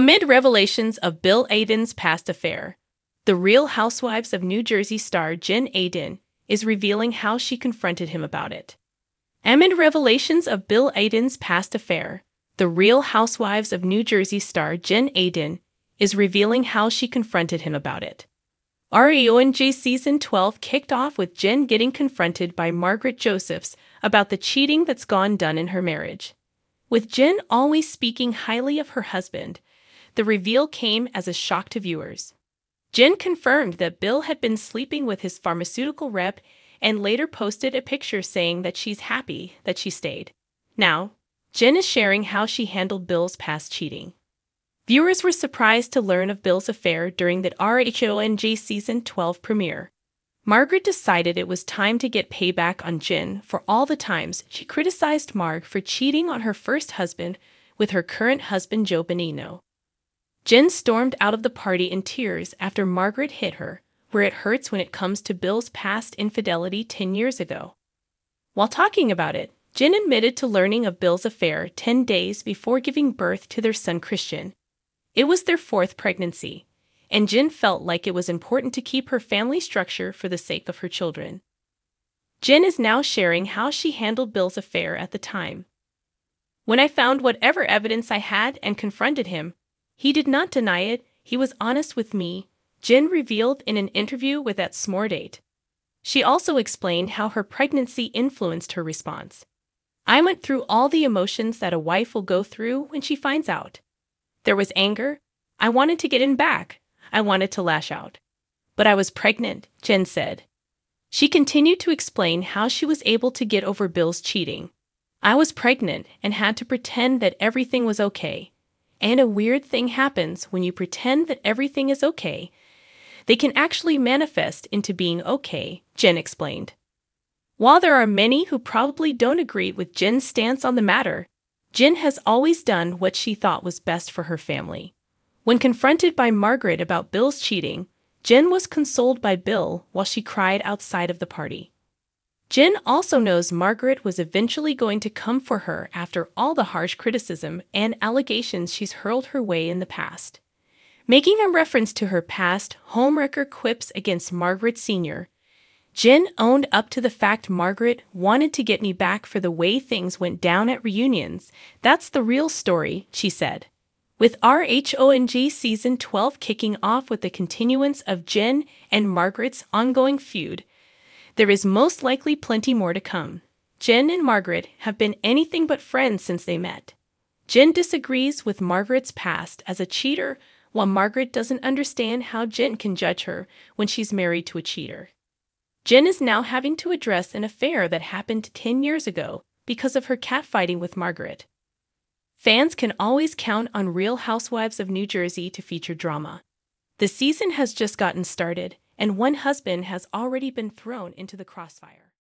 Amid revelations of Bill Aydin's past affair, The Real Housewives of New Jersey star Jen Aydin is revealing how she confronted him about it. Amid revelations of Bill Aydin's past affair, The Real Housewives of New Jersey star Jen Aydin is revealing how she confronted him about it. RHONJ Season 12 kicked off with Jen getting confronted by Margaret Josephs about the cheating that's gone done in her marriage. With Jen always speaking highly of her husband, the reveal came as a shock to viewers. Jen confirmed that Bill had been sleeping with his pharmaceutical rep and later posted a picture saying that she's happy that she stayed. Now, Jen is sharing how she handled Bill's past cheating. Viewers were surprised to learn of Bill's affair during the RHONJ Season 12 premiere. Margaret decided it was time to get payback on Jen for all the times she criticized Marg for cheating on her first husband with her current husband Joe Bonino. Jen stormed out of the party in tears after Margaret hit her, where it hurts when it comes to Bill's past infidelity 10 years ago. While talking about it, Jen admitted to learning of Bill's affair 10 days before giving birth to their son Christian. It was their fourth pregnancy, and Jen felt like it was important to keep her family structure for the sake of her children. Jen is now sharing how she handled Bill's affair at the time. When I found whatever evidence I had and confronted him, he did not deny it, he was honest with me, Jen revealed in an interview with That S'more Date. She also explained how her pregnancy influenced her response. I went through all the emotions that a wife will go through when she finds out. There was anger. I wanted to get him back. I wanted to lash out. But I was pregnant, Jen said. She continued to explain how she was able to get over Bill's cheating. I was pregnant and had to pretend that everything was okay. And a weird thing happens when you pretend that everything is okay. They can actually manifest into being okay, Jen explained. While there are many who probably don't agree with Jen's stance on the matter, Jen has always done what she thought was best for her family. When confronted by Margaret about Bill's cheating, Jen was consoled by Bill while she cried outside of the party. Jen also knows Margaret was eventually going to come for her after all the harsh criticism and allegations she's hurled her way in the past. Making a reference to her past homewrecker quips against Margaret Sr., Jen owned up to the fact Margaret wanted to get me back for the way things went down at reunions. That's the real story, she said. With RHONJ Season 12 kicking off with the continuance of Jen and Margaret's ongoing feud, there is most likely plenty more to come. Jen and Margaret have been anything but friends since they met. Jen disagrees with Margaret's past as a cheater, while Margaret doesn't understand how Jen can judge her when she's married to a cheater. Jen is now having to address an affair that happened 10 years ago because of her catfighting with Margaret. Fans can always count on Real Housewives of New Jersey to feature drama. The season has just gotten started, and one husband has already been thrown into the crossfire.